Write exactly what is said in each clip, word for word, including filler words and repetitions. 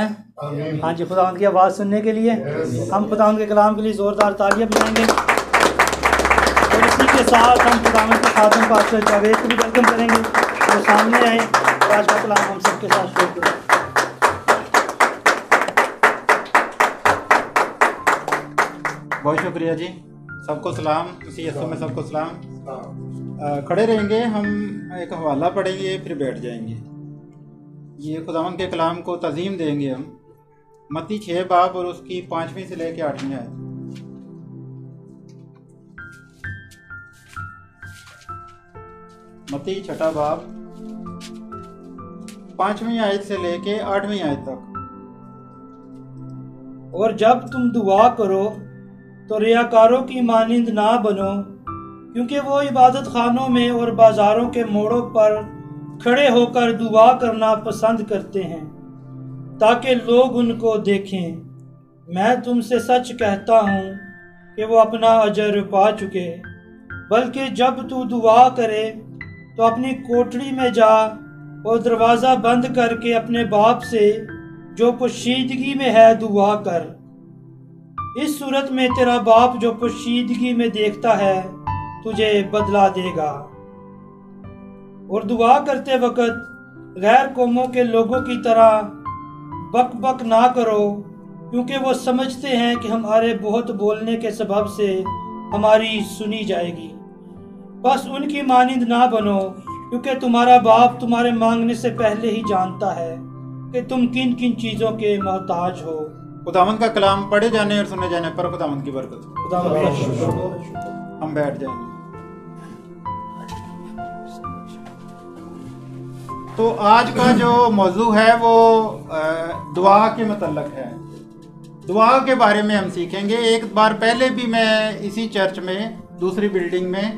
हैं। हाँ जी, खुदावंद की आवाज़ सुनने के लिए हम खुदावंद के कलाम के लिए ज़ोरदार तालियां बजाएंगे और इसी के साथ हम खुदावंद के खादिम पास्टर जावेद को भी वेलकम करेंगे जो सामने आए और आज का कलाम हम सबके साथ शेयर करें। बहुत शुक्रिया जी, सबको सलाम, उसी यस्सु में सबको सलाम। खड़े रहेंगे, हम एक हवाला पढ़ेंगे फिर बैठ जाएंगे। ये खुदावंद के कलाम को तज़ीम देंगे हम। मत्ती छः बाब और उसकी पाँचवीं से लेकर आठवीं आयत। मत्ती छठा बाब पाँचवीं आयत से लेके आठवीं आयत तक। और जब तुम दुआ करो तो रियाकारों की मानिंद ना बनो, क्योंकि वो इबादत खानों में और बाजारों के मोड़ों पर खड़े होकर दुआ करना पसंद करते हैं ताकि लोग उनको देखें। मैं तुमसे सच कहता हूँ कि वो अपना अजर पा चुके। बल्कि जब तू दुआ करे तो अपनी कोठरी में जा और दरवाज़ा बंद करके अपने बाप से जो पोशीदगी में है दुआ कर। इस सूरत में तेरा बाप जो पोशीदगी में देखता है तुझे बदला देगा। और दुआ करते वक्त गैर कौमों के लोगों की तरह बक बक ना करो, क्योंकि वो समझते हैं कि हमारे बहुत बोलने के सबब से हमारी सुनी जाएगी। बस उनकी मानिंद ना बनो, क्योंकि तुम्हारा बाप तुम्हारे मांगने से पहले ही जानता है कि तुम किन किन चीज़ों के मोहताज हो। खुदावंद का कलाम पढ़े जाने और सुने जाने पर खुदावंद की बरकत। खुदावंद का शुक्र। हम बैठ जाएंगे। तो आज का जो मौजू है वो दुआ के मतलब है। दुआ के बारे में हम सीखेंगे। एक बार पहले भी मैं इसी चर्च में दूसरी बिल्डिंग में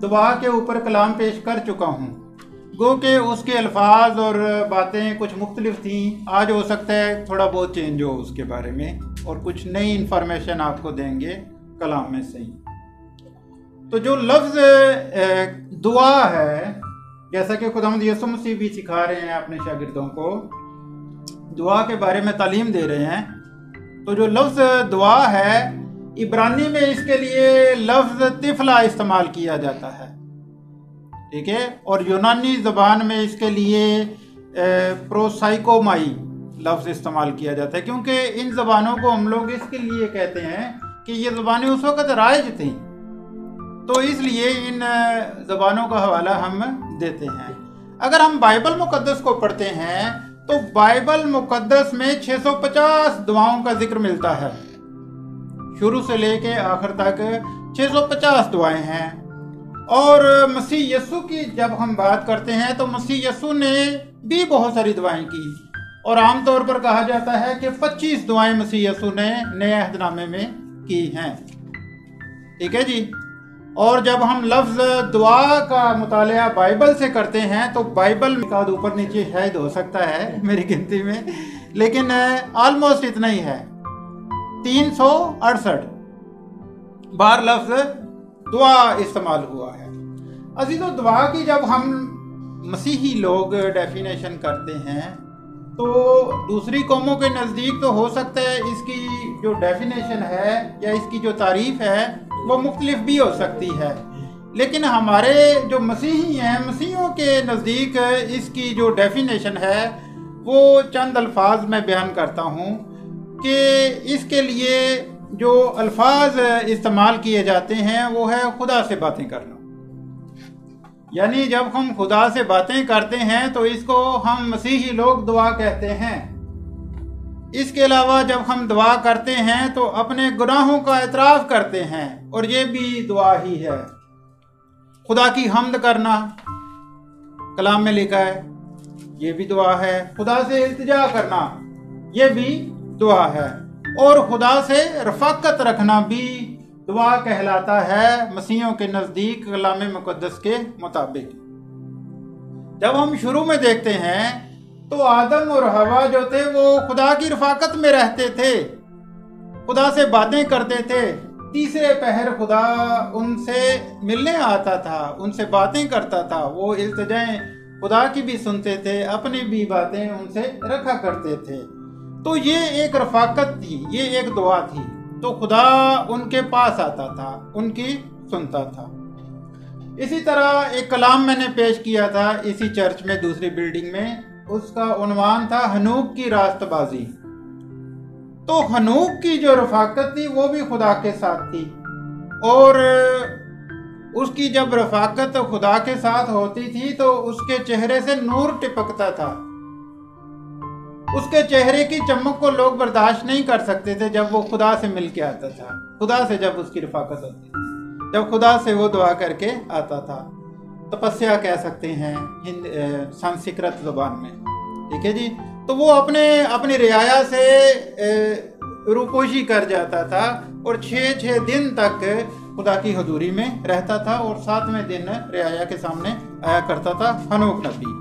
दुआ के ऊपर कलाम पेश कर चुका हूँ, गो के उसके अल्फाज और बातें कुछ मुख्तलिफ थी। आज हो सकता है थोड़ा बहुत चेंज हो उसके बारे में और कुछ नई इन्फॉर्मेशन आपको देंगे कलाम में से ही। तो जो लफ्ज़ दुआ है, जैसा कि खुदावंद यीशु मसीह भी सिखा रहे हैं अपने शागिर्दों को, दुआ के बारे में तालीम दे रहे हैं। तो जो लफ्ज़ दुआ है, इब्रानी में इसके लिए लफ्ज़ तिफला इस्तेमाल किया जाता है, ठीक है। और यूनानी ज़बान में इसके लिए प्रोसाइकोमाई लफ्ज़ इस्तेमाल किया जाता है, क्योंकि इन ज़बानों को हम लोग इसके लिए कहते हैं कि ये ज़बानें उस वक़्त राइज थी, तो इसलिए इन ज़बानों का हवाला हम देते हैं। अगर हम बाइबल मुकद्दस को पढ़ते हैं तो बाइबल मुकद्दस में छह सौ पचास दुआओं का जिक्र मिलता है। शुरू से लेके आखिर तक छह सौ पचास दुआएं हैं। और मसीह यस्सु की जब हम बात करते हैं तो मसीह यस्सु ने भी बहुत सारी दुआएं की, और आमतौर पर कहा जाता है कि पच्चीस दुआएं मसीह यस्सु ने नए अहदनामे में की हैं, ठीक है जी। और जब हम लफ्ज़ दुआ का मुतालिया बाइबल से करते हैं तो बाइबल में काद ऊपर नीचे शायद हो सकता है मेरी गिनती में, लेकिन ऑलमोस्ट इतना ही है। तीन सौ अड़सठ बार लफ्ज़ दुआ इस्तेमाल हुआ है। अजीज़ों, दुआ की जब हम मसीही लोग डेफिनेशन करते हैं तो दूसरी कौमों के नज़दीक तो हो सकता है इसकी जो डेफिनेशन है या इसकी जो तारीफ़ है वो मुख्तलिफ भी हो सकती है, लेकिन हमारे जो मसीही हैं, मसीहियों के नज़दीक इसकी जो डेफिनेशन है वो चंद अल्फाज में बयान करता हूँ कि इसके लिए जो अल्फाज इस्तेमाल किए जाते हैं वो है खुदा से बातें करना। यानी जब हम खुदा से बातें करते हैं तो इसको हम मसीही लोग दुआ कहते हैं। इसके अलावा जब हम दुआ करते हैं तो अपने गुनाहों का एतराफ़ करते हैं, और ये भी दुआ ही है। खुदा की हमद करना कलाम में लिखा है, ये भी दुआ है। खुदा से इल्तिजा करना, ये भी दुआ है। और खुदा से रफाकत रखना भी दुआ कहलाता है मसीहियों के नज़दीक कलाम मुकद्दस के मुताबिक। जब हम शुरू में देखते हैं तो आदम और हवा जो थे वो खुदा की रफाकत में रहते थे, खुदा से बातें करते थे। तीसरे पहर खुदा उनसे मिलने आता था, उनसे बातें करता था। वो इल्तिजाएं खुदा की भी सुनते थे, अपनी भी बातें उनसे रखा करते थे। तो ये एक रफाकत थी, ये एक दुआ थी। तो खुदा उनके पास आता था, उनकी सुनता था। इसी तरह एक कलाम मैंने पेश किया था इसी चर्च में, दूसरी बिल्डिंग में। उसका उन्वान था हनूक की रास्तबाजी। तो हनूक की जो रफाकत थी वो भी खुदा के साथ थी, और उसकी जब रफाकत खुदा के साथ होती थी तो उसके चेहरे से नूर टिपकता था। उसके चेहरे की चमक को लोग बर्दाश्त नहीं कर सकते थे जब वो खुदा से मिल के आता था, खुदा से जब उसकी रफाकत होती थी, जब खुदा से वो दुआ करके आता था। तपस्या कह सकते हैं हिंद संस्कृत जुबान में, ठीक है जी। तो वो अपने अपनी रियाया से रूपोशी कर जाता था और छः छः दिन तक खुदा की हुजूरी में रहता था और सातवें दिन रियाया के सामने आया करता था हनोक नबी।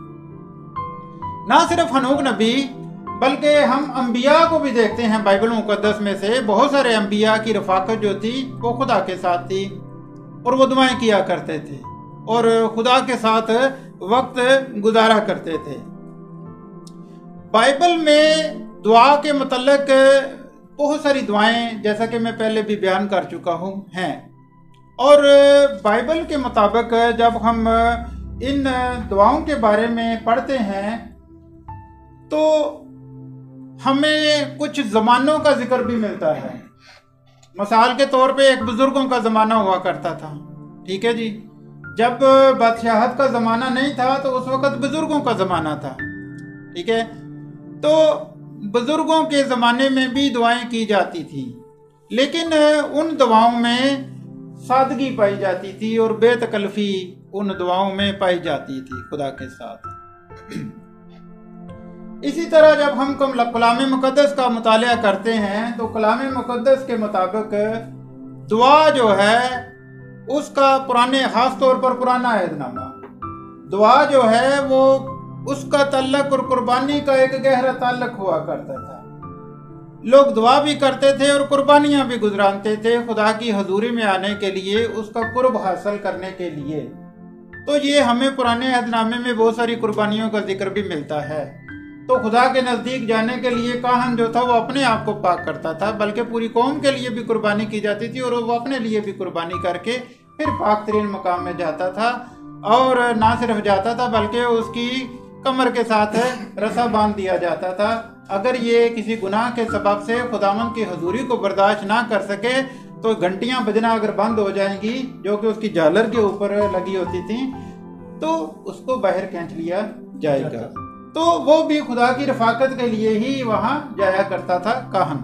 ना सिर्फ हनोक नबी बल्कि हम अंबिया को भी देखते हैं बाइबल मुकद्दस में से। बहुत सारे अंबिया की रफाकत जो थी वो खुदा के साथ थी और वो दुआएं किया करते थे और खुदा के साथ वक्त गुजारा करते थे। बाइबल में दुआ के मतलब बहुत सारी दुआएं, जैसा कि मैं पहले भी बयान कर चुका हूं, हैं। और बाइबल के मुताबिक जब हम इन दुआओं के बारे में पढ़ते हैं तो हमें कुछ ज़मानों का जिक्र भी मिलता है। मिसाल के तौर पे एक बुज़ुर्गों का ज़माना हुआ करता था, ठीक है जी। जब बादशाहत का ज़माना नहीं था तो उस वक़्त बुज़ुर्गों का ज़माना था, ठीक है। तो बुजुर्गों के ज़माने में भी दुआएं की जाती थी, लेकिन उन दुआओं में सादगी पाई जाती थी और बेतकल्फी उन दुआओं में पाई जाती थी खुदा के साथ। इसी तरह जब हम कलाम मुकद्दस का मुताला करते हैं तो कलाम मुकद्दस के मुताबिक दुआ जो है उसका पुराने खास तौर पर पुराना अहदनामा दुआ जो है वो उसका तल्लक और कुर्बानी का एक गहरा ताल्लक हुआ करता था। लोग दुआ भी करते थे और कुर्बानियाँ भी गुजरानते थे खुदा की हजूरी में आने के लिए, उसका कुर्ब हासिल करने के लिए। तो ये हमें पुराने अहदनामे में बहुत सारी कुर्बानियों का जिक्र भी मिलता है। तो खुदा के नज़दीक जाने के लिए काहन जो था वो अपने आप को पाक करता था, बल्कि पूरी कौम के लिए भी कुर्बानी की जाती थी और वो अपने लिए भी कुर्बानी करके फिर पाक तरीन मकाम में जाता था। और ना सिर्फ जाता था बल्कि उसकी कमर के साथ रस्सा बांध दिया जाता था। अगर ये किसी गुनाह के सबब से खुदावन की हुजूरी को बर्दाश्त ना कर सके तो घंटियां बजना अगर बंद हो जाएंगी जो कि उसकी झालर के ऊपर लगी होती थी तो उसको बाहर खींच लिया जाएगा। तो वो भी खुदा की रफाकत के लिए ही वहां जाया करता था काहन।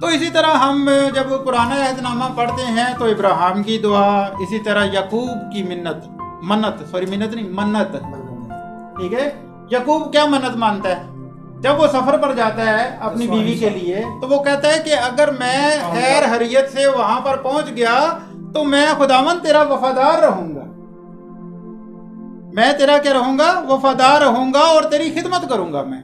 तो इसी तरह हम जब पुराना अहदनामा पढ़ते हैं तो इब्राहिम की दुआ, इसी तरह याकूब की मिन्नत मन्नत सॉरी मिन्नत नहीं मन्नत ठीक है। याकूब क्या मन्नत मानता है? जब वो सफर पर जाता है अपनी बीवी के लिए तो वो कहता है कि अगर मैं खैर हरियत से वहां पर पहुंच गया तो मैं खुदावन तेरा वफादार रहूंगा, मैं तेरा क्या रहूंगा वफादार रहूंगा और तेरी खिदमत करूंगा मैं,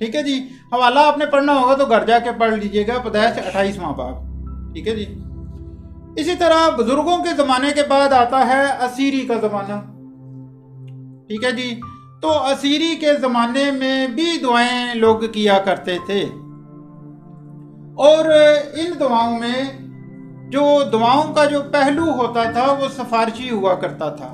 ठीक है जी। हवाला आपने पढ़ना होगा तो घर जाके पढ़ लीजिएगा, पैदाइश अट्ठाईसवां बाब, ठीक है जी। इसी तरह बुजुर्गों के जमाने के बाद आता है असीरी का जमाना, ठीक है जी। तो असीरी के ज़माने में भी दुआएं लोग किया करते थे और इन दुआओं में जो दुआओं का जो पहलू होता था वो सिफारिशी हुआ करता था,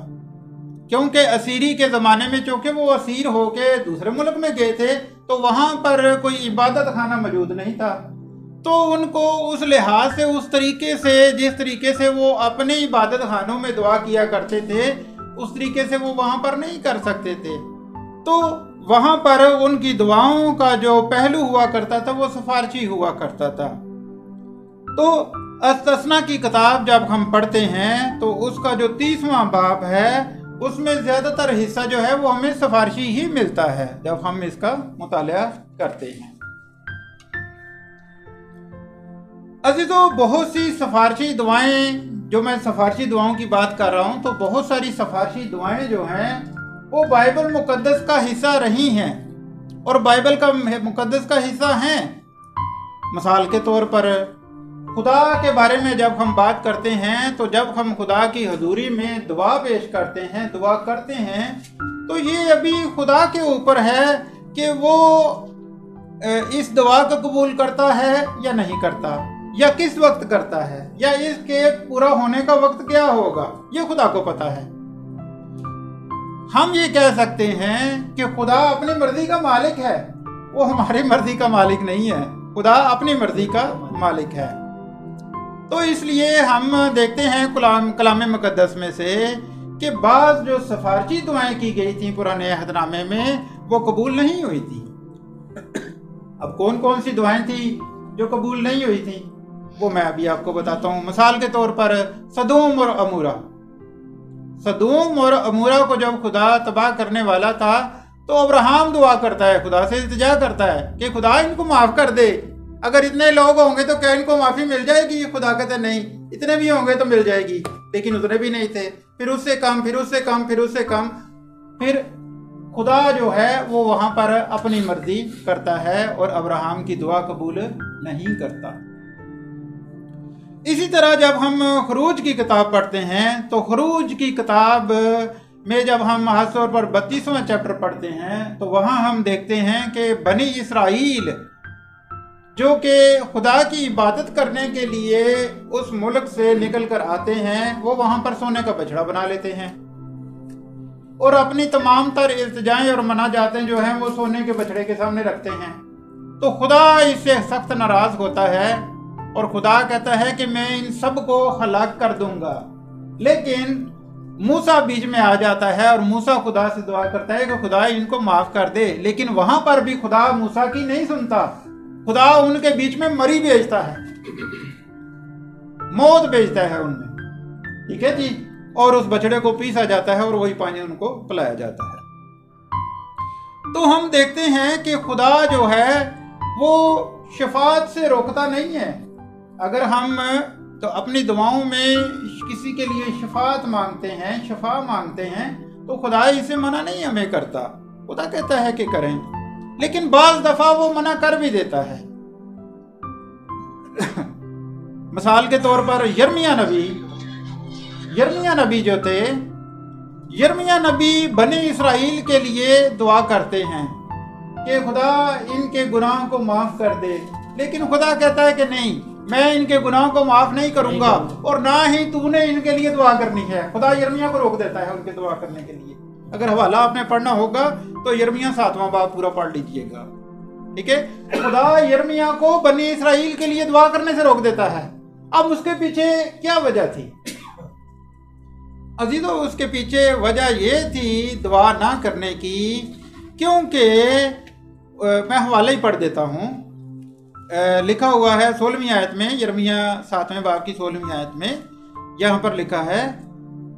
क्योंकि असीरी के ज़माने में चूँकि वो असीर होके दूसरे मुल्क में गए थे तो वहाँ पर कोई इबादत खाना मौजूद नहीं था। तो उनको उस लिहाज से उस तरीके से जिस तरीके से वो अपने इबादत खानों में दुआ किया करते थे उस तरीके से वो वहाँ पर नहीं कर सकते थे। तो वहाँ पर उनकी दुआओं का जो पहलू हुआ करता था वो सिफारिशी हुआ करता था। तो अस्तस्ना की किताब जब हम पढ़ते हैं तो उसका जो तीसवां बाब है उसमें ज़्यादातर हिस्सा जो है वो हमें सिफारिशी ही मिलता है जब हम इसका मुताला करते हैं। अज़ीज़ों, बहुत सी सिफारिशी दुआएं, जो मैं सिफारिशी दुआओं की बात कर रहा हूँ तो बहुत सारी सिफारिशी दुआएं जो हैं वो बाइबल मुकद्दस का हिस्सा रही हैं और बाइबल का मुकद्दस का हिस्सा हैं। मिसाल के तौर पर खुदा के बारे में जब हम बात करते हैं तो जब हम खुदा की हुजूरी में दुआ पेश करते हैं, दुआ करते हैं, तो ये अभी खुदा के ऊपर है कि वो इस दुआ को कबूल करता है या नहीं करता, या किस वक्त करता है, या इसके पूरा होने का वक्त क्या होगा, ये खुदा को पता है। हम ये कह सकते हैं कि खुदा अपनी मर्जी का मालिक है, वो हमारी मर्जी का मालिक नहीं है, खुदा अपनी मर्जी का मालिक है। तो इसलिए हम देखते हैं कलाम कलाम मुकद्दस में से कि बाज़ जो सफारची दुआएं की गई थी पुराने अहदनामे में, वो कबूल नहीं हुई थी। अब कौन कौन सी दुआएं थी जो कबूल नहीं हुई थी, वो मैं अभी आपको बताता हूँ। मिसाल के तौर पर सदूम और अमूरा, सदूम और अमूरा को जब खुदा तबाह करने वाला था तो अब्राहम दुआ करता है, खुदा से इल्तिजा करता है कि खुदा इनको माफ़ कर दे, अगर इतने लोग होंगे तो क्या इनको माफ़ी मिल जाएगी। खुदा कहते नहीं, इतने भी होंगे तो मिल जाएगी, लेकिन उतने भी नहीं थे। फिर उससे कम, फिर उससे कम, फिर उससे कम, फिर खुदा जो है वो वहाँ पर अपनी मर्जी करता है और अब्राहम की दुआ कबूल नहीं करता। इसी तरह जब हम खुरूज की किताब पढ़ते हैं तो खुरूज की किताब में जब हम खास तौर पर बत्तीसवां चैप्टर पढ़ते हैं तो वहाँ हम देखते हैं कि बनी इसराइल जो कि खुदा की इबादत करने के लिए उस मुल्क से निकल कर आते हैं, वो वहाँ पर सोने का बछड़ा बना लेते हैं और अपनी तमाम तर इल्तिजाएं और मनाजातें जो हैं वो सोने के बछड़े के सामने रखते हैं। तो खुदा इससे सख्त नाराज़ होता है और खुदा कहता है कि मैं इन सब को हलाक कर दूंगा। लेकिन मूसा बीच में आ जाता है और मूसा खुदा से दुआ करता है कि खुदा इनको माफ़ कर दे, लेकिन वहाँ पर भी खुदा मूसा की नहीं सुनता, खुदा उनके बीच में मरी भेजता है, मौत भेजता है उनमें, ठीक है जी, और उस बछड़े को पीसा जाता है और वही पानी उनको पिलाया जाता है। तो हम देखते हैं कि खुदा जो है वो शफात से रोकता नहीं है। अगर हम तो अपनी दुआओं में किसी के लिए शफात मांगते हैं, शफा मांगते हैं, तो खुदा इसे मना नहीं हमें करता, खुदा कहता है कि करें, लेकिन बाज़ दफ़ा वो मना कर भी देता है। मिसाल के तौर पर यिर्मयाह नबी, यिर्मयाह नबी जो थे, यिर्मयाह नबी बने इसराइल के लिए दुआ करते हैं कि खुदा इनके गुनाह को माफ़ कर दे, लेकिन खुदा कहता है कि नहीं, मैं इनके गुनाह को माफ़ नहीं करूँगा और ना ही तूने इनके लिए दुआ करनी है। खुदा यिर्मयाह को रोक देता है उनके दुआ करने के लिए। अगर हवाला आपने पढ़ना होगा तो यिर्मयाह सातवां बाब पूरा पढ़ लीजिएगा, ठीक है। खुदा यिर्मयाह को बनी इसराइल के लिए दुआ करने से रोक देता है। अब उसके पीछे क्या वजह थी अजीजों? उसके पीछे वजह यह थी दुआ ना करने की, क्योंकि मैं हवाला ही पढ़ देता हूँ। लिखा हुआ है सोलहवीं आयत में, यिर्मयाह सातवें बाब की सोलहवीं आयत में यहाँ पर लिखा है,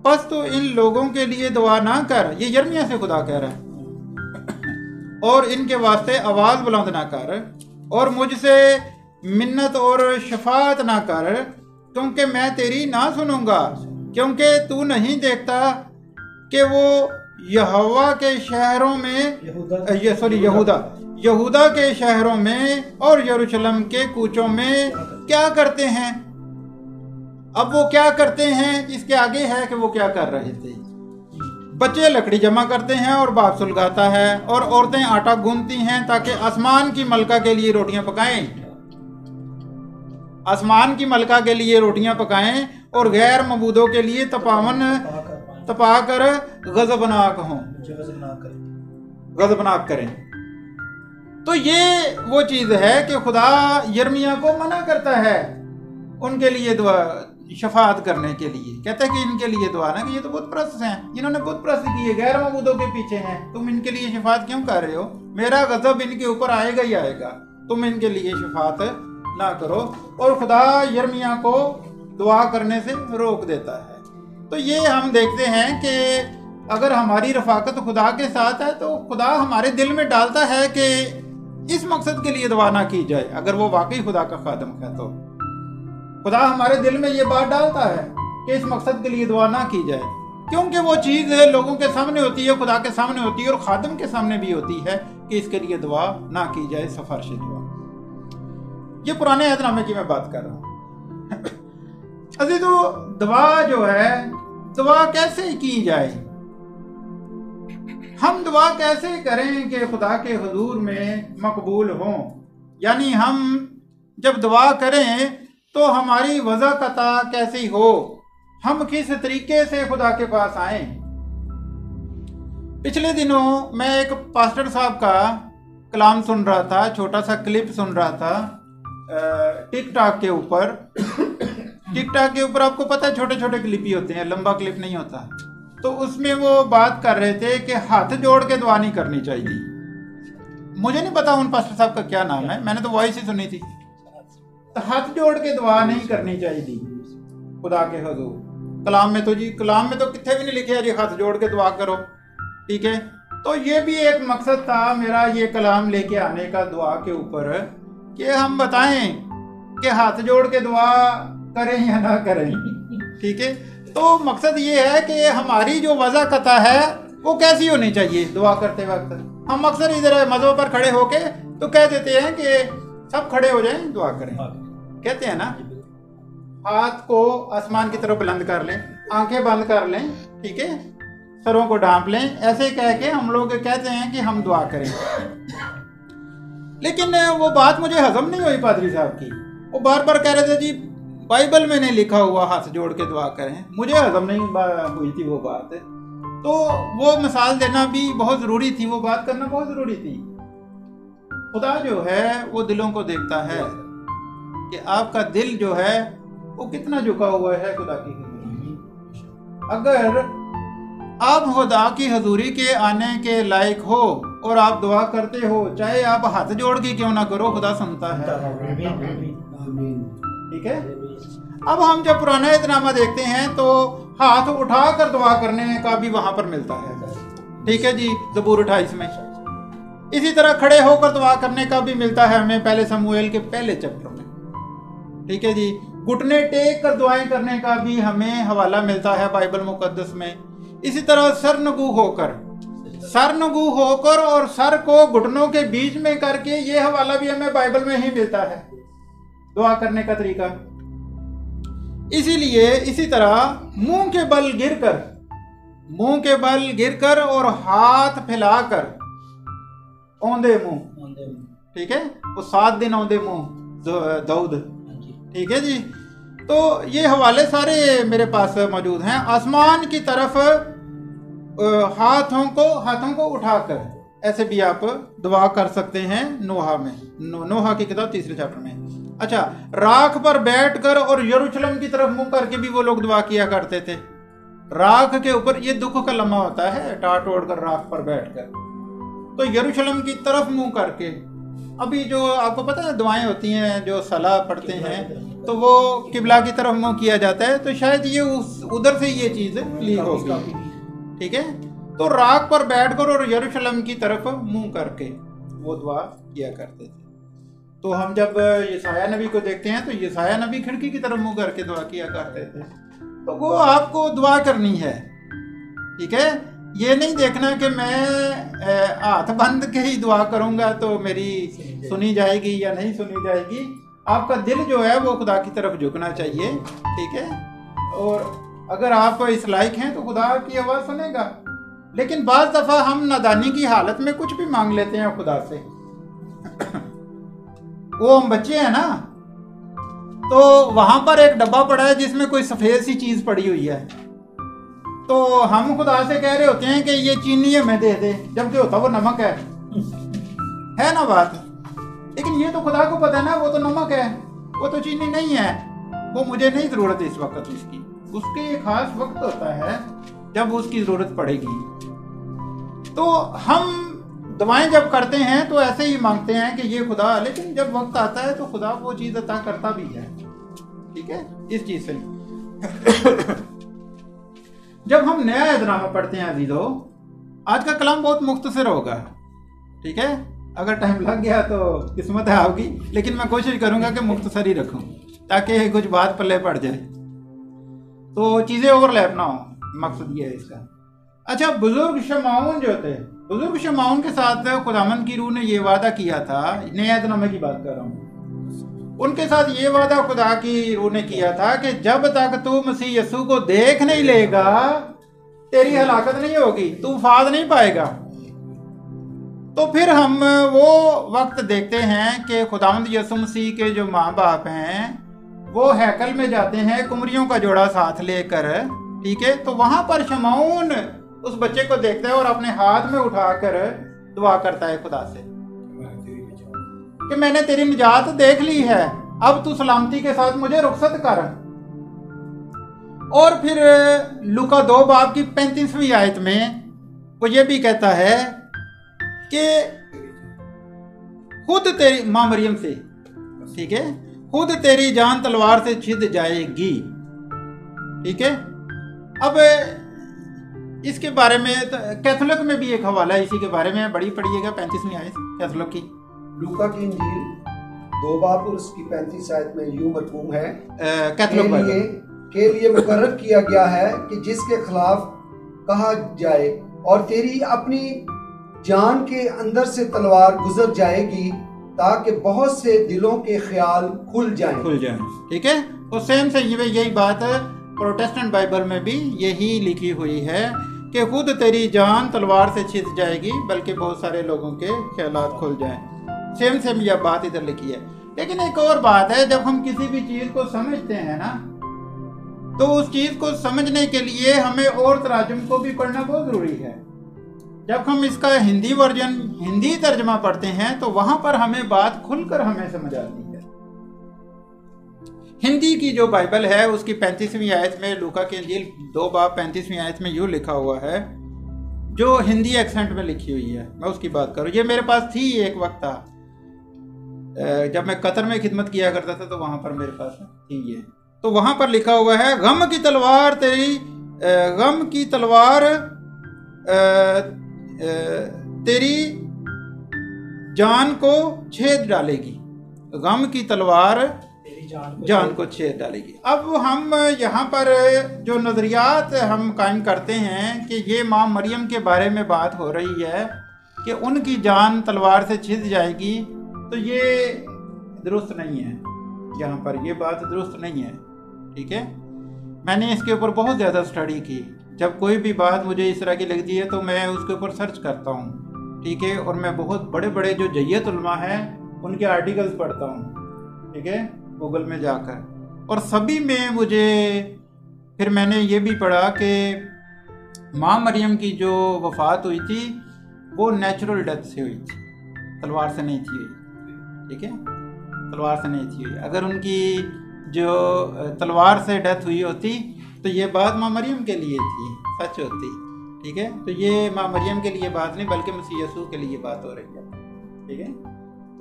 बस तो इन लोगों के लिए दुआ ना कर, ये यिर्मयाह से खुदा कह रहा है, और इनके वास्ते आवाज़ बुलंद ना कर और मुझसे मिन्नत और शफात ना कर, क्योंकि मैं तेरी ना सुनूंगा, क्योंकि तू नहीं देखता कि वो यहोवा के शहरों में, सॉरी यहूदा यहूदा के शहरों में और यरूशलेम के कूचों में क्या करते हैं। अब वो क्या करते हैं इसके आगे है कि वो क्या कर रहे थे। बच्चे लकड़ी जमा करते हैं और बाप सुलगाता है, और औरतें आटा गूंथती हैं ताकि आसमान की मलका के लिए रोटियां पकाएं, आसमान की मलका के लिए रोटियां पकाएं और गैर मबूदों के लिए तपावन तपाकर गजबनाक हों, गजबनाक करें। तो ये वो चीज़ है कि खुदा यिर्मयाह को मना करता है उनके लिए दुआ शफात करने के लिए, कहते हैं कि इनके लिए दुआ ना कि ये तो बुत प्रस्त हैं, इन्होंने बुत प्रस्त की है, गैर मबूदों के पीछे हैं, तुम इनके लिए शफात क्यों कर रहे हो, मेरा गजब इनके ऊपर आएगा ही आएगा, तुम इनके लिए शफात ना करो। और खुदा यिर्मयाह को दुआ करने से रोक देता है। तो ये हम देखते हैं कि अगर हमारी रफाकत खुदा के साथ है तो खुदा हमारे दिल में डालता है कि इस मकसद के लिए दुआ ना की जाए, अगर वो वाकई खुदा का खादम है तो खुदा हमारे दिल में ये बात डालता है कि इस मकसद के लिए दुआ ना की जाए, क्योंकि वो चीज़ लोगों के सामने होती है, खुदा के सामने होती है और खादम के सामने भी होती है कि इसके लिए दुआ ना की जाए, सिफारिश दुआ। ये पुराने अहदनामे की मैं बात कर रहा हूँ। अज़ीज़ो, दुआ जो है, दुआ कैसे की जाए? हम दुआ कैसे करें कि खुदा के हुजूर में मकबूल हों, यानी हम जब दुआ करें तो हमारी वजह कता कैसी हो, हम किस तरीके से खुदा के पास आएं। पिछले दिनों मैं एक पास्टर साहब का कलाम सुन रहा था, छोटा सा क्लिप सुन रहा था टिकटॉक के ऊपर। टिकटॉक के ऊपर आपको पता है छोटे छोटे क्लिप ही होते हैं, लंबा क्लिप नहीं होता। तो उसमें वो बात कर रहे थे कि हाथ जोड़ के दुआ नहीं करनी चाहिए। मुझे नहीं पता उन पास्टर साहब का क्या नाम है, मैंने तो वॉइस ही सुनी थी। तो हाथ जोड़ के दुआ नहीं करनी चाहिए खुदा के हुजूर। कलाम में तो जी कलाम में तो कितने भी नहीं लिखे है जी हाथ जोड़ के दुआ करो, ठीक है। तो ये भी एक मकसद था मेरा ये कलाम लेके आने का दुआ के ऊपर, कि हम बताएं कि हाथ जोड़ के दुआ करें या ना करें, ठीक है। तो मकसद ये है कि हमारी जो वजह कता है वो कैसी होनी चाहिए दुआ करते वक्त। हम अक्सर इधर मज़ों पर खड़े होके तो कह देते हैं कि सब खड़े हो जाएं दुआ करें, कहते हैं ना। हाथ को आसमान की तरफ बुलंद कर लें, आंखें बंद कर लें, ठीक है, सरों को ढांप लें, ऐसे कह के हम लोग कहते हैं कि हम दुआ करें। लेकिन वो बात मुझे हजम नहीं हुई पादरी साहब की। वो बार बार कह रहे थे जी बाइबल में नहीं लिखा हुआ हाथ जोड़ के दुआ करें, मुझे हजम नहीं हुई थी वो बात। तो वो मिसाल देना भी बहुत ज़रूरी थी, वो बात करना बहुत ज़रूरी थी। खुदा जो है वो दिलों को देखता है कि आपका दिल जो है वो कितना झुका हुआ है खुदा की हुजूरी। अगर आप खुदा की हुजूरी के आने के लायक हो और आप दुआ करते हो, चाहे आप हाथ जोड़ के क्यों ना करो, खुदा सुनता है, ठीक है। अब हम जब पुराना ऐतनामा देखते हैं तो हाथ उठा कर दुआ करने का भी वहां पर मिलता है, ठीक है जी, ज़बूर अट्ठाईस में। इसी तरह खड़े होकर दुआ करने का भी मिलता है हमें पहले समूएल के पहले चैप्टर में, ठीक है जी। घुटने टेक कर दुआएं करने का भी हमें हवाला मिलता है बाइबल मुकद्दस में। इसी तरह सरनगू होकर सरनगू होकर और सर को घुटनों के बीच में करके, ये हवाला भी हमें बाइबल में ही मिलता है दुआ करने का तरीका। इसीलिए इसी तरह मुंह के बल गिरकर मुंह के बल गिरकर और हाथ फैलाकर औंधे मुंह, ठीक है, वो सात दिन औंधे मुंह दाऊद, ठीक है जी। तो ये हवाले सारे मेरे पास मौजूद हैं। आसमान की तरफ हाथों को हाथों को उठाकर ऐसे भी आप दुआ कर सकते हैं नोहा में, नो, नोहा की किताब तीसरे चैप्टर में। अच्छा, राख पर बैठकर और यरूशलेम की तरफ मुंह करके भी वो लोग दुआ किया करते थे। राख के ऊपर ये दुख का लम्हा होता है, टाट ओढ़ कर राख पर बैठकर तो यरूशलेम की तरफ मुंह करके। अभी जो आपको पता है दुआएं होती हैं जो सलाह पढ़ते हैं तो वो किबला की तरफ मुंह किया जाता है, तो शायद ये उस उधर से ये चीज़ ली होगी, ठीक है। तो राख पर बैठकर और यरूशलेम की तरफ मुँह करके वो दुआ किया करते थे। तो हम जब यशाया नबी को देखते हैं तो यशाया नबी खिड़की की तरफ मुंह करके दुआ किया करते थे। तो वो आपको दुआ करनी है, ठीक है। ये नहीं देखना कि मैं हाथ बंद के ही दुआ करूंगा तो मेरी सुनी जाएगी या नहीं सुनी जाएगी। आपका दिल जो है वो खुदा की तरफ झुकना चाहिए, ठीक है। और अगर आप इस लायक हैं तो खुदा की आवाज़ सुनेगा। लेकिन बाज़ दफ़ा हम नादानी की हालत में कुछ भी मांग लेते हैं खुदा से। वो हम बच्चे हैं ना, तो वहां पर एक डब्बा पड़ा है जिसमें कोई सफेद सी चीज पड़ी हुई है, तो हम खुदा से कह रहे होते हैं कि ये चीनी हमें दे दे, जबकि होता वो नमक है, है ना बात। लेकिन ये तो खुदा को पता है ना, वो तो नमक है, वो तो चीनी नहीं है, वो मुझे नहीं जरूरत इस वक्त इसकी। उसके एक खास वक्त होता है जब उसकी जरूरत पड़ेगी। तो हम दुआएं जब करते हैं तो ऐसे ही मांगते हैं कि ये खुदा, लेकिन जब वक्त आता है तो खुदा वो चीज़ अता करता भी है, ठीक है, इस चीज़ से। जब हम नया ऐतनामा पढ़ते हैं अजीजों, आज का कलाम बहुत मुख्तसर होगा, ठीक है। अगर टाइम लग गया तो किस्मत है आपकी, लेकिन मैं कोशिश करूंगा कि मुख्तसर ही रखूं ताकि कुछ बात पल्ले पड़ जाए, तो चीज़ें ओवरलैप ना हो, मकसद ये है इसका। अच्छा, बुजुर्ग शमाउन जो थे, बुजुर्ग शमाउन के साथ खुदामन की रूह ने यह वादा किया था, नए ऐतनामे की बात कर रहा हूँ, उनके साथ ये वादा खुदा की रूह ने किया था कि जब तक तू मसीह यसू को देख नहीं लेगा तेरी हलाकत नहीं होगी, तू फाद नहीं पाएगा। तो फिर हम वो वक्त देखते हैं कि खुदावंद यसू मसीह के जो माँ बाप हैं वो हैकल में जाते हैं कुमरियों का जोड़ा साथ लेकर, ठीक है। तो वहाँ पर शमौन उस बच्चे को देखता है और अपने हाथ में उठाकर दुआ करता है खुदा से कि मैंने तेरी निजात देख ली है, अब तू सलामती के साथ मुझे रुखसत कर। और फिर लूका दो बाब की पैंतीसवीं आयत में वो ये भी कहता है कि खुद तेरी माँ मरियम से, ठीक है, खुद तेरी जान तलवार से छिद जाएगी, ठीक है। अब इसके बारे में तो कैथोलिक में भी एक हवाला है इसी के बारे में, बड़ी पढ़िएगा पैंतीसवीं आयत कैथोलिक की। लूका की इंजील दो बाब और उसकी पैंतीस आयत में यूं मरकूम है, कैथोलिक के, के लिए मुकर्रर किया गया है कि जिसके खिलाफ कहा जाए और तेरी अपनी जान के अंदर से तलवार गुजर जाएगी ताकि बहुत से दिलों के ख्याल खुल जाएं खुल जाएं ठीक है। और सेम से यही बात प्रोटेस्टेंट बाइबल में भी यही लिखी हुई है कि खुद तेरी जान तलवार से छिद जाएगी बल्कि बहुत सारे लोगों के ख्यालात खुल जाएं। सेम सेम यह बात इधर लिखी है। लेकिन एक और बात है, जब हम किसी भी चीज़ को समझते हैं ना तो उस चीज़ को समझने के लिए हमें और तराजुम को भी पढ़ना बहुत ज़रूरी है। जब हम इसका हिंदी वर्जन हिंदी तर्जमा पढ़ते हैं तो वहाँ पर हमें बात खुलकर हमें समझ आती है। हिंदी की जो बाइबल है उसकी पैंतीसवीं आयत में लूका की इंजील दो बाब पैंतीसवीं आयत में यूँ लिखा हुआ है, जो हिंदी एक्सेंट में लिखी हुई है। मैं उसकी बात करूँ, ये मेरे पास थी एक वक्त था जब मैं कतर में खिदमत किया करता था, तो वहाँ पर मेरे पास थी ये। तो वहाँ पर लिखा हुआ है, गम की तलवार तेरी गम की तलवार तेरी जान को छेद डालेगी, गम की तलवार तेरी जान को, जान को छेद डालेगी। अब हम यहाँ पर जो नज़रियात हम कायम करते हैं कि ये माँ मरियम के बारे में बात हो रही है कि उनकी जान तलवार से छिद जाएगी, तो ये दुरुस्त नहीं है। यहाँ पर ये बात दुरुस्त नहीं है, ठीक है। मैंने इसके ऊपर बहुत ज़्यादा स्टडी की। जब कोई भी बात मुझे इस तरह की लगती है तो मैं उसके ऊपर सर्च करता हूँ, ठीक है। और मैं बहुत बड़े बड़े जो जय्यत उलमा हैं उनके आर्टिकल्स पढ़ता हूँ, ठीक है, गूगल में जाकर। और सभी में मुझे फिर मैंने ये भी पढ़ा कि माँ मरियम की जो वफ़ात हुई थी वो नेचुरल डेथ से हुई थी, तलवार से नहीं थी हुई, ठीक है, तलवार से नहीं थी हुई। अगर उनकी जो तलवार से डेथ हुई होती तो ये बात माँ मरियम के लिए थी, सच होती, ठीक है। तो ये माँ मरियम के लिए बात नहीं बल्कि मसीह यसू के लिए बात हो रही है, ठीक है।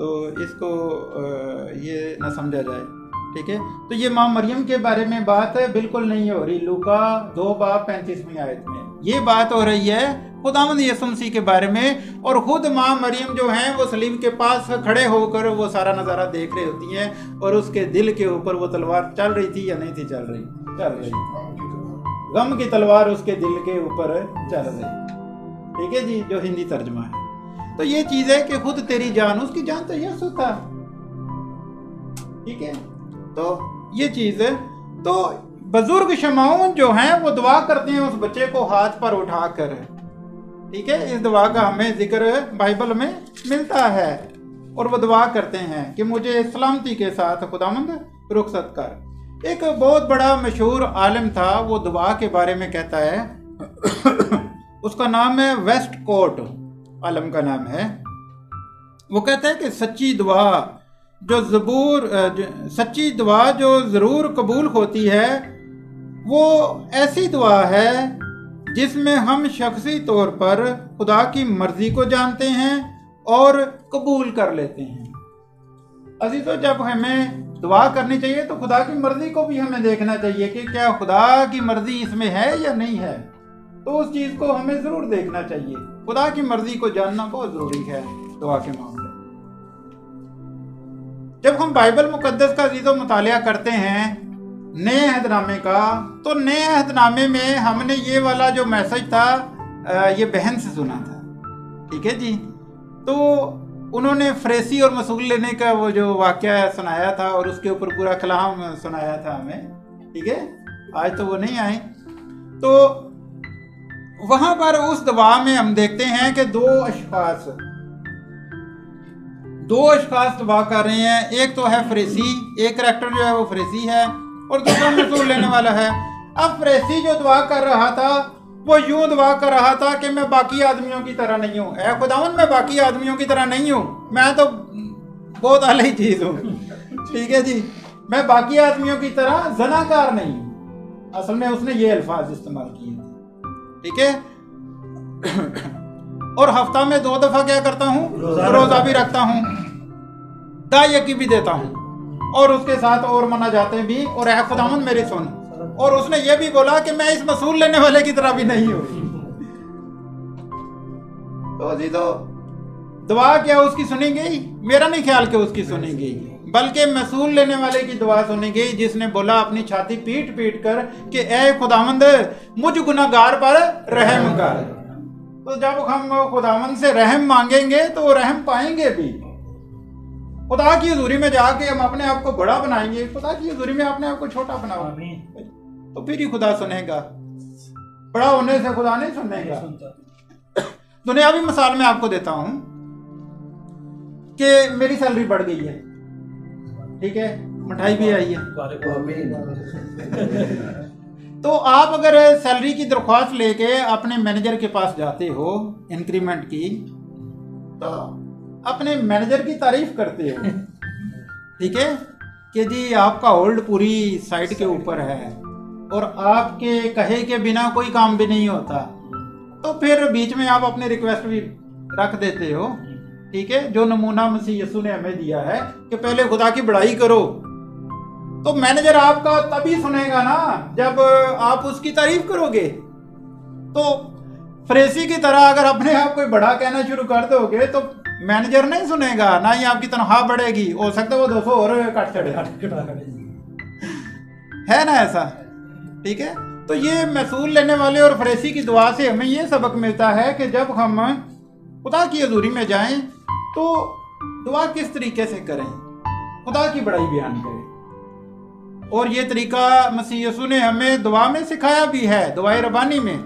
तो इसको ये ना समझा जाए, ठीक है। तो ये माँ मरियम के बारे में बात बिल्कुल नहीं हो रही। लूका दो बाब पैंतीसवीं आयत में ये बात हो रही है खुदावंद यसू मसीह के बारे में। और ख़ुद माँ मरियम जो हैं वो सलीब के पास खड़े होकर वो सारा नज़ारा देख रही होती हैं और उसके दिल के ऊपर वो तलवार चल रही थी या नहीं थी, चल रही चल रही गम की तलवार उसके दिल के ऊपर चल रही, ठीक है जी, जो हिंदी तर्जमा है। तो ये चीज़ है कि खुद तेरी जान, उसकी जान तो यसू था, ठीक है। तो ये चीज़ है। तो बुजुर्ग शमौन जो हैं वो दुआ करते हैं उस बच्चे को हाथ पर उठा कर, ठीक है। इस दुआ का हमें जिक्र बाइबल में मिलता है। और वो दुआ करते हैं कि मुझे सलामती के साथ खुदावंद रुखसत कर। एक बहुत बड़ा मशहूर आलिम था, वो दुआ के बारे में कहता है, उसका नाम है वेस्ट कोट, आलिम का नाम है। वो कहता है कि सच्ची दुआ जो जबूर सच्ची दुआ जो ज़रूर कबूल होती है वो ऐसी दुआ है जिसमें हम शख्सी तौर पर खुदा की मर्ज़ी को जानते हैं और कबूल कर लेते हैं। अज़ीज़ों, जब हमें दुआ करनी चाहिए तो खुदा की मर्ज़ी को भी हमें देखना चाहिए कि क्या खुदा की मर्ज़ी इसमें है या नहीं है, तो उस चीज़ को हमें ज़रूर देखना चाहिए। खुदा की मर्ज़ी को जानना बहुत ज़रूरी है दुआ के मामले। जब हम बाइबल मुक़द्दस का अज़ीज़ों मुतालिया करते हैं, नए अहदनामे का, तो नए अहदनामे में हमने ये वाला जो मैसेज था ये बहन से सुना था, ठीक है जी। तो उन्होंने फरीसी और मसूल लेने का वो जो वाक़या सुनाया था और उसके ऊपर पूरा कलाम सुनाया था हमें, ठीक है। आज तो वो नहीं आए। तो वहाँ पर उस दुआ में हम देखते हैं कि दो अशख़ास दो अशखास तबाह कर रहे हैं, एक तो है फ्रेसी, एक करैक्टर जो है वो फ्रेसी है और दूसरा मसूल लेने वाला है। अब फ्रेसी जो दुआ कर रहा था वो यूं दुआ कर रहा था कि मैं बाकी आदमियों की तरह नहीं हूँ, ऐ खुदावन मैं बाकी आदमियों की तरह नहीं हूँ, मैं तो बहुत अलग चीज़ हूँ, ठीक है जी, मैं बाकी आदमियों की तरह जनाकार नहीं हूँ। असल में उसने ये अल्फाज इस्तेमाल किए थे, ठीक है। और हफ्ता में दो दफा क्या करता हूँ, रोजा भी रखता हूँ, दायकी भी देता हूँ और उसके साथ और मना जाते भी और ऐ खुदावंद मेरी सुन। और उसने ये भी बोला कि मैं इस मसूल लेने वाले की तरह भी नहीं हूँ। तो जी तो दुआ क्या उसकी सुनी गई? मेरा नहीं ख्याल कि उसकी सुनी गई, बल्कि मसूल लेने वाले की दुआ सुनी गई जिसने बोला अपनी छाती पीट पीट कर कि ऐ खुदावंद मुझ गुनाहगार पर रहम कर। तो जब हम खुदावन से रहम मांगेंगे तो वो रहम पाएंगे भी। खुदा की हुजूरी में जाके हम अपने आप को बड़ा बनाएंगे, खुदा की हुजूरी में अपने आप को छोटा बनाओगे तो फिर ही खुदा सुनेगा। बड़ा होने से खुदा नहीं सुनेगा। दुनियावी मिसाल मैं आपको देता हूं कि मेरी सैलरी बढ़ गई है, ठीक है, मिठाई भी आई है। तो आप अगर सैलरी की दरख्वास्त लेके अपने मैनेजर के पास जाते हो इंक्रीमेंट की, तो अपने मैनेजर की तारीफ करते हो, ठीक है, कि जी आपका होल्ड पूरी साइट के ऊपर है और आपके कहे के बिना कोई काम भी नहीं होता, तो फिर बीच में आप अपने रिक्वेस्ट भी रख देते हो, ठीक है, जो नमूना मसीह यीशु ने हमें दिया है कि पहले खुदा की बड़ाई करो। तो मैनेजर आपका तभी सुनेगा ना जब आप उसकी तारीफ करोगे। तो फ्रेसी की तरह अगर अपने आप को बड़ा कहना शुरू कर दोगे तो मैनेजर नहीं सुनेगा, ना ही आपकी तनख्वाह बढ़ेगी, हो सकता है वो दो सौ और काट चढ़े, है ना ऐसा, ठीक है। तो ये महसूल लेने वाले और फ्रेसी की दुआ से हमें ये सबक मिलता है कि जब हम खुदा की हजूरी में जाएं तो दुआ किस तरीके से करें, खुदा की बड़ाई बयान करें। और ये तरीका मसीह यसू ने हमें दुआ में सिखाया भी है, दुआए रबानी में।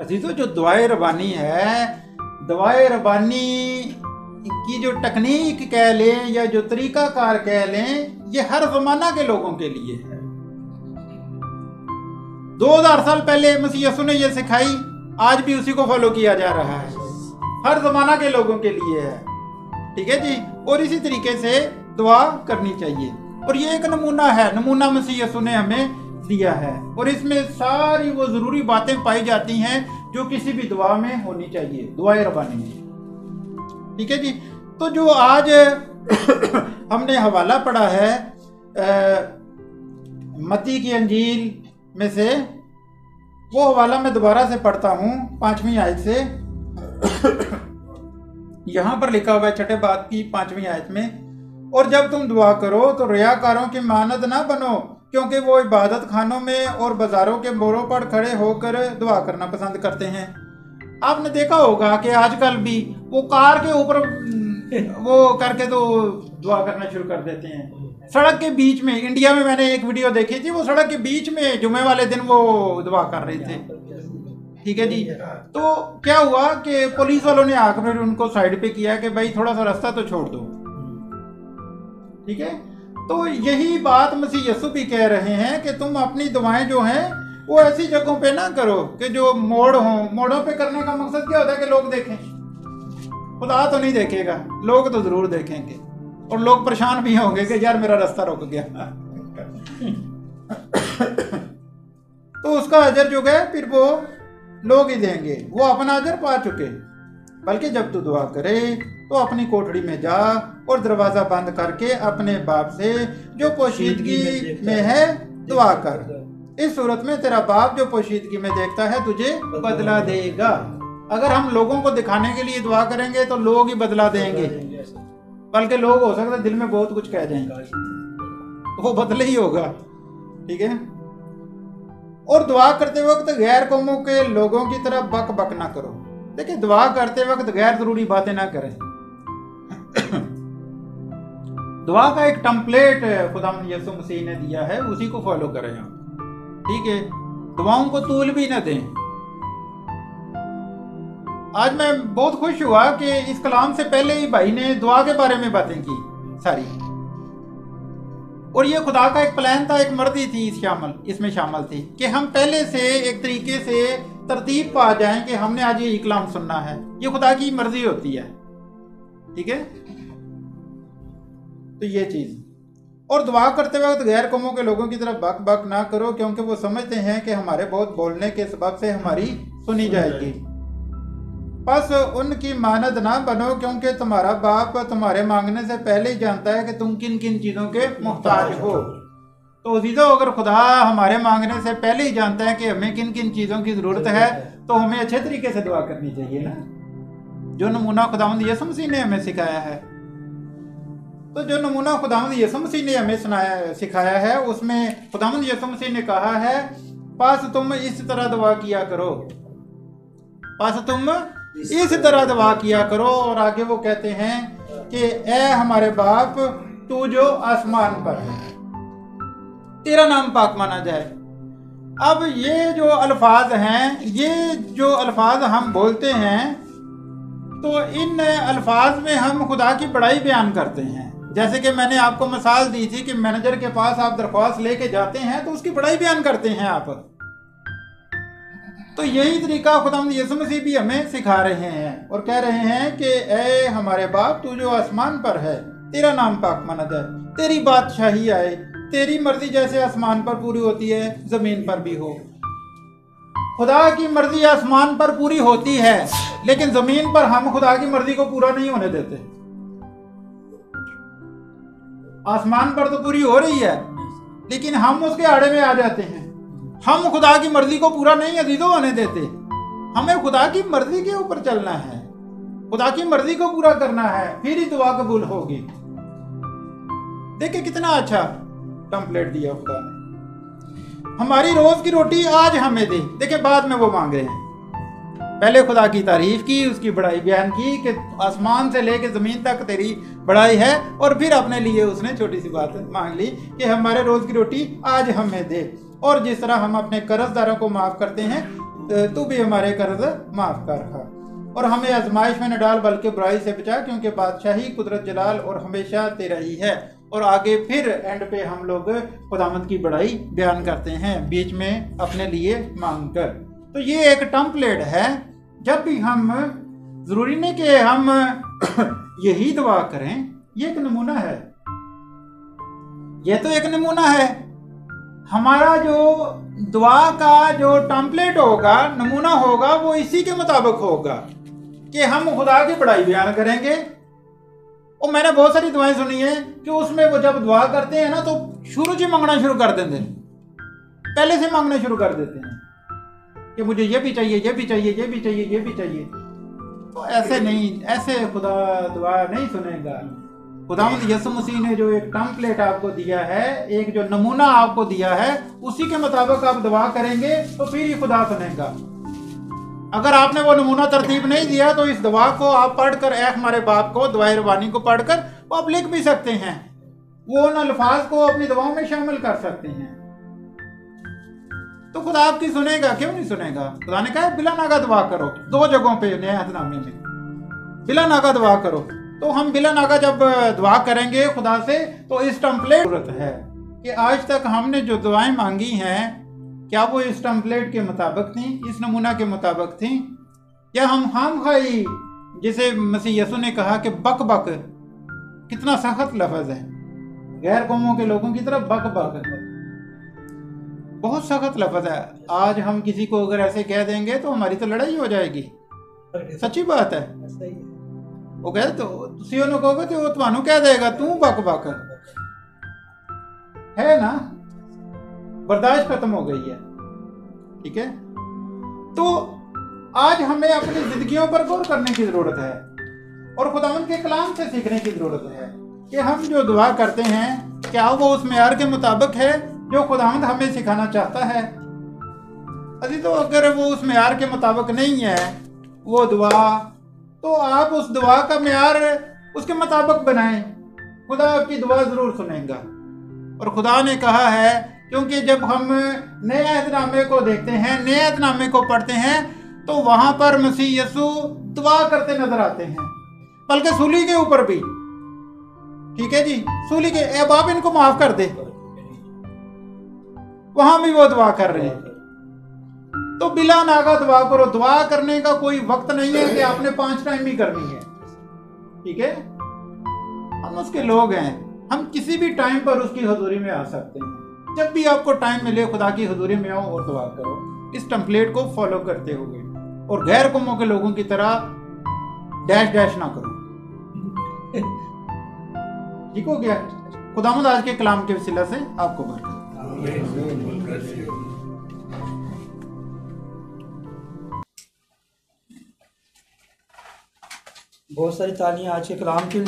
अजीजों, जो दुआए रबानी है, दुआए रबानी की जो तकनीक कह लें या जो तरीकाकार कह लें, ये हर जमाना के लोगों के लिए है। दो हज़ार साल पहले मसीह यसू ने ये सिखाई, आज भी उसी को फॉलो किया जा रहा है, हर जमाना के लोगों के लिए है, ठीक है जी। और इसी तरीके से दुआ करनी चाहिए और ये एक नमूना है, नमूना मसीह यसू ने हमें दिया है और इसमें सारी वो ज़रूरी बातें पाई जाती हैं जो किसी भी दुआ में होनी चाहिए, दुआए रबानी में, ठीक है जी। तो जो आज हमने हवाला पढ़ा है मत्ती की अंजील में से, वो हवाला मैं दोबारा से पढ़ता हूँ, पाँचवीं आयत से। यहाँ पर लिखा हुआ है छठे बाब की पाँचवीं आयत में, और जब तुम दुआ करो तो रियाकारों की मानद ना बनो, क्योंकि वो इबादत खानों में और बाजारों के मोरों पर खड़े होकर दुआ करना पसंद करते हैं। आपने देखा होगा कि आजकल भी वो कार के ऊपर वो करके तो दुआ करना शुरू कर देते हैं, सड़क के बीच में। इंडिया में मैंने एक वीडियो देखी थी, वो सड़क के बीच में जुमे वाले दिन वो दुआ कर रहे थे, ठीक है जी। तो क्या हुआ कि पुलिस वालों ने आकर उनको साइड पे किया कि भाई थोड़ा सा रास्ता तो छोड़ दो, ठीक है। तो यही बात मसीह यसु भी कह रहे हैं कि तुम अपनी दुआएं जो हैं वो ऐसी जगहों पे ना करो कि जो मोड़ हो। मोड़ों पे करने का मकसद क्या होता है कि लोग देखें, खुदा तो नहीं देखेगा, लोग तो जरूर देखेंगे और लोग परेशान भी होंगे कि यार मेरा रास्ता रुक गया। तो उसका अजर जो है फिर वो लोग ही देंगे, वो अपना अजर पा चुके। बल्कि जब तू दुआ करे तो अपनी कोठड़ी में जा और दरवाजा बंद करके अपने बाप से जो पोशीदगी में है दुआ कर, इस सूरत में तेरा बाप जो पोशीदगी में देखता है तुझे बदला देगा। अगर हम लोगों को दिखाने के लिए दुआ करेंगे तो लोग ही बदला देंगे, बल्कि लोग हो सकता है दिल में बहुत कुछ कह जाएंगे, वो बदले ही होगा, ठीक है। और दुआ करते वक्त गैर कौमों के लोगों की तरफ बक बक ना करो। देखिये, दुआ करते वक्त गैर जरूरी बातें ना करें। दुआ का एक टेम्पलेट खुदावंद यीशु मसीह ने दिया है, उसी को फॉलो करें आप, ठीक है। दुआओं को तूल भी ना दें। आज मैं बहुत खुश हुआ कि इस कलाम से पहले ही भाई ने दुआ के बारे में बातें की सारी, और ये खुदा का एक प्लान था, एक मर्जी थी इस शामिल इसमें शामिल थी कि हम पहले से एक तरीके से तरतीब पा जाएं कि हमने आज ये कलाम सुनना है। ये खुदा की मर्जी होती है, ठीक है। तो ये चीज़, और दुआ करते वक्त गैर कौमों के लोगों की तरफ बक बक ना करो क्योंकि वो समझते हैं कि हमारे बहुत बोलने के सबब से हमारी सुनी जाएगी। बस उनकी मानद ना बनो क्योंकि तुम्हारा बाप तुम्हारे मांगने से पहले ही जानता है कि तुम किन किन चीज़ों के मुहताज हो। तो अज़ीज़ो, अगर खुदा हमारे मांगने से पहले ही जानता है कि हमें किन किन चीज़ों की ज़रूरत है तो हमें अच्छे तरीके से दुआ करनी चाहिए ना, जो नमूना खुदावंद यीशु मसीह ने हमें सिखाया है। तो जो नमूना खुदावंद यीशु मसीह ने हमें सुनाया सिखाया है उसमें खुदावंद यीशु मसीह ने कहा है, पास तुम इस तरह दुआ किया करो, पास तुम इस तरह दुआ किया करो। और आगे वो कहते हैं कि ए हमारे बाप तू जो आसमान पर है, तेरा नाम पाक माना जाए। अब ये जो अल्फाज हैं, ये जो अल्फाज हम बोलते हैं, तो इन अल्फाज में हम खुदा की बड़ाई बयान करते हैं। जैसे कि मैंने आपको मिसाल दी थी कि मैनेजर के पास आप दरख्वास्त लेके जाते हैं तो उसकी बड़ाई बयान करते हैं आप। तो यही तरीका खुदावंद यीशु मसीह भी हमें सिखा रहे हैं और कह रहे हैं कि ए हमारे बाप तू जो आसमान पर है, तेरा नाम पाक माना जाए, तेरी बादशाही आए, तेरी मर्जी जैसे आसमान पर पूरी होती है ज़मीन पर भी हो। खुदा की मर्जी आसमान पर पूरी होती है लेकिन ज़मीन पर हम खुदा की मर्जी को पूरा नहीं होने देते। आसमान पर तो पूरी हो रही है लेकिन हम उसके आड़े में आ जाते हैं, हम खुदा की मर्जी को पूरा नहीं अजीजों होने देते। हमें खुदा की मर्जी के ऊपर चलना है, खुदा की मर्जी को पूरा करना है, फिर ही दुआ कबूल होगी। देखिए कितना अच्छा टेम्पलेट दिया खुदा ने, हमारी रोज की रोटी आज हमें दे। देखे बाद में वो मांग रहे हैं, पहले खुदा की तारीफ की, उसकी बड़ाई बयान की कि आसमान से लेके ज़मीन तक तेरी बड़ाई है, और फिर अपने लिए उसने छोटी सी बात मांग ली कि हमारे रोज़ की रोटी आज हमें दे, और जिस तरह हम अपने कर्जदारों को माफ़ करते हैं तू भी हमारे कर्ज माफ़ कर, और हमें आजमाइश में न डाल बल्कि बुराई से बचा क्योंकि बादशाही, कुदरत, जलाल और हमेशा तेरा ही है। और आगे फिर एंड पे हम लोग खुदावंद की बड़ाई बयान करते हैं बीच में अपने लिए मांग कर। तो ये एक टेम्पलेट है, जब भी हम, ज़रूरी नहीं कि हम यही दुआ करें, ये एक नमूना है, ये तो एक नमूना है। हमारा जो दुआ का जो टेम्पलेट होगा, नमूना होगा, वो इसी के मुताबिक होगा कि हम खुदा की बड़ाई बयान करेंगे। और मैंने बहुत सारी दुआएं सुनी है कि उसमें वो जब दुआ करते हैं ना तो शुरू से मांगना शुरू कर देते हैं, पहले से मांगना शुरू कर देते हैं कि मुझे ये भी चाहिए, ये भी चाहिए, ये भी चाहिए, ये भी चाहिए। तो ऐसे नहीं, ऐसे खुदा दुआ नहीं सुनेगा। खुदावंद यीशु मसीह ने जो एक टेम्पलेट आपको दिया है, एक जो नमूना आपको दिया है, उसी के मुताबिक आप दुआ करेंगे तो फिर ही खुदा सुनेगा। अगर आपने वो नमूना तरतीब नहीं दिया तो इस दुआ को आप पढ़कर, ए हमारे बाप को, दुआ रबानी को पढ़कर वो आप लिख भी सकते हैं, वो उन अल्फाज को अपनी दुआओं में शामिल कर सकते हैं। तो खुदा आपकी सुनेगा, क्यों नहीं सुनेगा। खुदा ने कहा बिला नागा दुआ करो, दो जगहों पर नए अहदनामे में बिला नागा दुआ करो। तो हम बिला नागा जब दुआ करेंगे खुदा से तो इस टेम्पलेट है कि आज तक हमने जो दुआएं मांगी हैं क्या वो इस टेम्पलेट के मुताबिक थी, इस नमूना के मुताबिक थी, या हम हम खाई, जिसे मसीह यसु ने कहा कि बक बक, कितना सख्त लफ्ज़ है, गैर कौमों के लोगों की तरफ बक बक, बहुत सख्त लफ्ज़ है। आज हम किसी को अगर ऐसे कह देंगे तो हमारी तो लड़ाई हो जाएगी, सच्ची बात है। वो कह तो सीओ ने कहोगे तो वो तुम्हानू कह देगा तू बक बक है ना, बर्दाश्त खत्म हो गई है, ठीक है। तो आज हमें अपनी जिंदगियों पर गौर करने की जरूरत है और खुदावंद के कलाम से सीखने की जरूरत है कि हम जो दुआ करते हैं क्या वो उस मेयार के मुताबिक है जो खुदावंद हमें सिखाना चाहता है। अजी तो अगर वो उस मेयार के मुताबिक नहीं है वो दुआ, तो आप उस दुआ का म्यार उसके मुताबिक बनाएं, खुदा आपकी दुआ ज़रूर सुनेगा। और खुदा ने कहा है, क्योंकि जब हम नए अहदनामे को देखते हैं, नए अहदनामे को पढ़ते हैं, तो वहां पर मसीह यसु दुआ करते नजर आते हैं, बल्कि सूली के ऊपर भी। ठीक है जी, सूली के, ए बाप इनको माफ कर दे, वहां भी वो दुआ कर रहे हैं। तो बिला नागा दुआ करो, दुआ करने का कोई वक्त नहीं है कि आपने पांच टाइम ही करनी है। ठीक है, हम उसके लोग हैं, हम किसी भी टाइम पर उसकी हुजूरी में आ सकते हैं। जब भी आपको टाइम मिले खुदा की हुजूरी में आओ और दुआ करो, इस टेम्पलेट को फॉलो करते हुए, और गैर कौमों के लोगों की तरह डैश डैश ना करो। ठीक हो गया। खुदावंद आज के कलाम के वसीला से आपको बरकत। बहुत सारी तालियां आज के कलाम के लिए।